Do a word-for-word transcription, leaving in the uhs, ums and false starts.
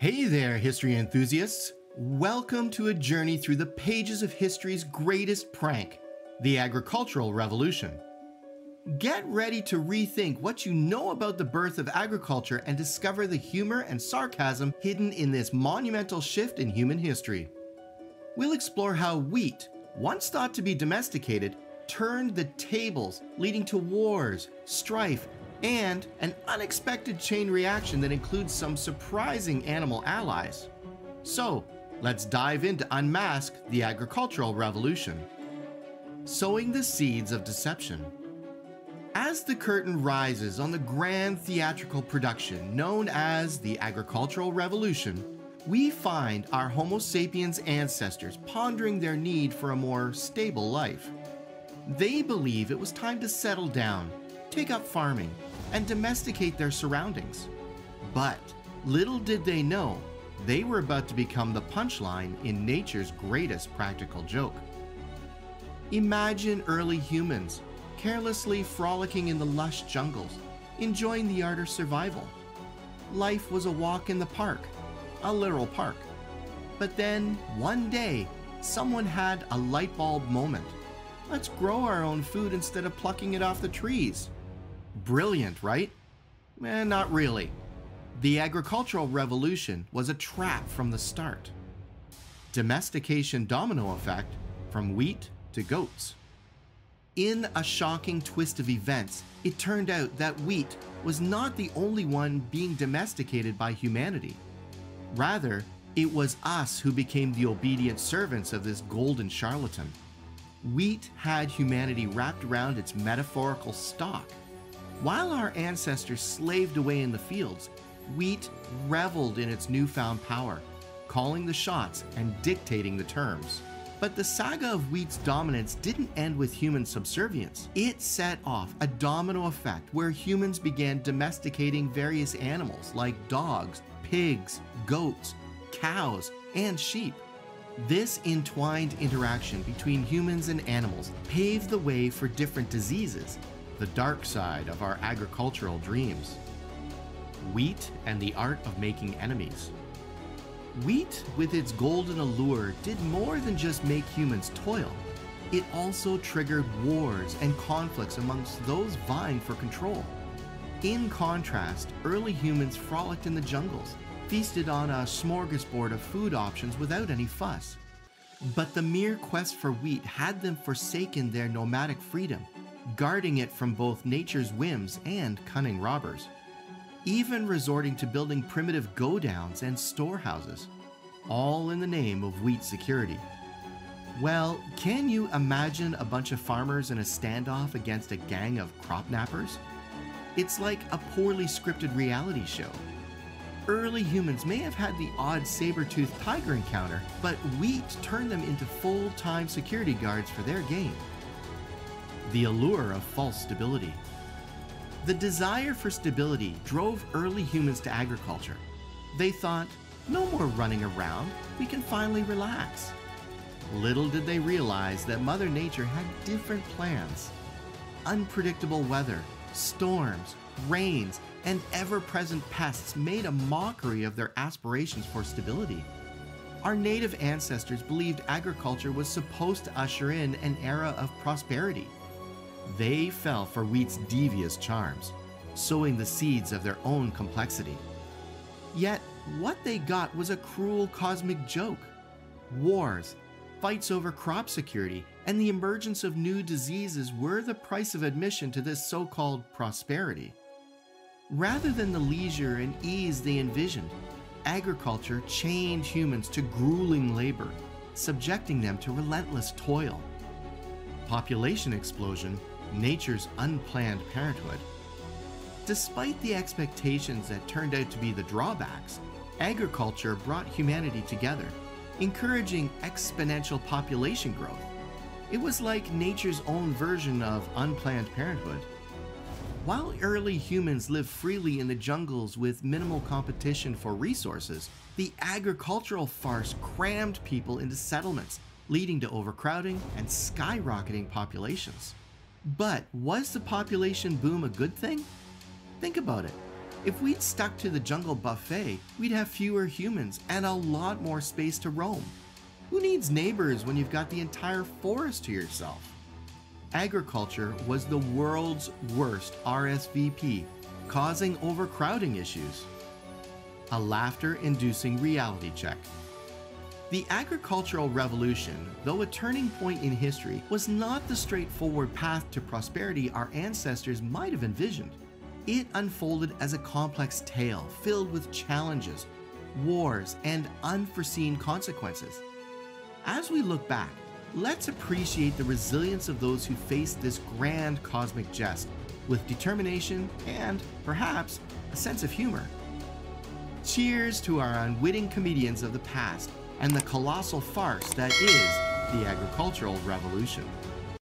Hey there, history enthusiasts! Welcome to a journey through the pages of history's greatest prank, the Agricultural Revolution. Get ready to rethink what you know about the birth of agriculture and discover the humor and sarcasm hidden in this monumental shift in human history. We'll explore how wheat, once thought to be domesticated, turned the tables, leading to wars, strife, and an unexpected chain reaction that includes some surprising animal allies. So, let's dive in to unmask the agricultural revolution. Sowing the seeds of deception. As the curtain rises on the grand theatrical production known as the Agricultural Revolution, we find our Homo sapiens ancestors pondering their need for a more stable life. They believe it was time to settle down, take up farming, and domesticate their surroundings. But little did they know, they were about to become the punchline in nature's greatest practical joke. Imagine early humans carelessly frolicking in the lush jungles, enjoying the art of survival. Life was a walk in the park, a literal park. But then, one day, someone had a light bulb moment. Let's grow our own food instead of plucking it off the trees. Brilliant, right? Eh, not really. The agricultural revolution was a trap from the start. Domestication domino effect, from wheat to goats. In a shocking twist of events, it turned out that wheat was not the only one being domesticated by humanity. Rather, it was us who became the obedient servants of this golden charlatan. Wheat had humanity wrapped around its metaphorical stalk. While our ancestors slaved away in the fields, wheat reveled in its newfound power, calling the shots and dictating the terms. But the saga of wheat's dominance didn't end with human subservience. It set off a domino effect where humans began domesticating various animals like dogs, pigs, goats, cows, and sheep. This entwined interaction between humans and animals paved the way for different diseases, the dark side of our agricultural dreams. Wheat and the art of making enemies. Wheat, with its golden allure, did more than just make humans toil. It also triggered wars and conflicts amongst those vying for control. In contrast, early humans frolicked in the jungles, feasted on a smorgasbord of food options without any fuss. But the mere quest for wheat had them forsaken their nomadic freedom, guarding it from both nature's whims and cunning robbers, even resorting to building primitive godowns and storehouses, all in the name of wheat security. Well, can you imagine a bunch of farmers in a standoff against a gang of crop nappers? It's like a poorly scripted reality show. Early humans may have had the odd saber-toothed tiger encounter, but wheat turned them into full-time security guards for their game. The allure of false stability. The desire for stability drove early humans to agriculture. They thought, no more running around, we can finally relax. Little did they realize that Mother Nature had different plans. Unpredictable weather, storms, rains, and ever-present pests made a mockery of their aspirations for stability. Our native ancestors believed agriculture was supposed to usher in an era of prosperity. They fell for wheat's devious charms, sowing the seeds of their own complexity. Yet, what they got was a cruel cosmic joke. Wars, fights over crop security, and the emergence of new diseases were the price of admission to this so-called prosperity. Rather than the leisure and ease they envisioned, agriculture chained humans to grueling labor, subjecting them to relentless toil. Population explosion, nature's unplanned parenthood. Despite the expectations that turned out to be the drawbacks, agriculture brought humanity together, encouraging exponential population growth. It was like nature's own version of unplanned parenthood. While early humans lived freely in the jungles with minimal competition for resources, the agricultural farce crammed people into settlements, leading to overcrowding and skyrocketing populations. But was the population boom a good thing? Think about it. If we'd stuck to the jungle buffet, we'd have fewer humans and a lot more space to roam. Who needs neighbors when you've got the entire forest to yourself? Agriculture was the world's worst R S V P, causing overcrowding issues. A laughter-inducing reality check. The agricultural revolution, though a turning point in history, was not the straightforward path to prosperity our ancestors might have envisioned. It unfolded as a complex tale filled with challenges, wars, and unforeseen consequences. As we look back, let's appreciate the resilience of those who faced this grand cosmic jest with determination and, perhaps, a sense of humor. Cheers to our unwitting comedians of the past and the colossal farce that is the agricultural revolution.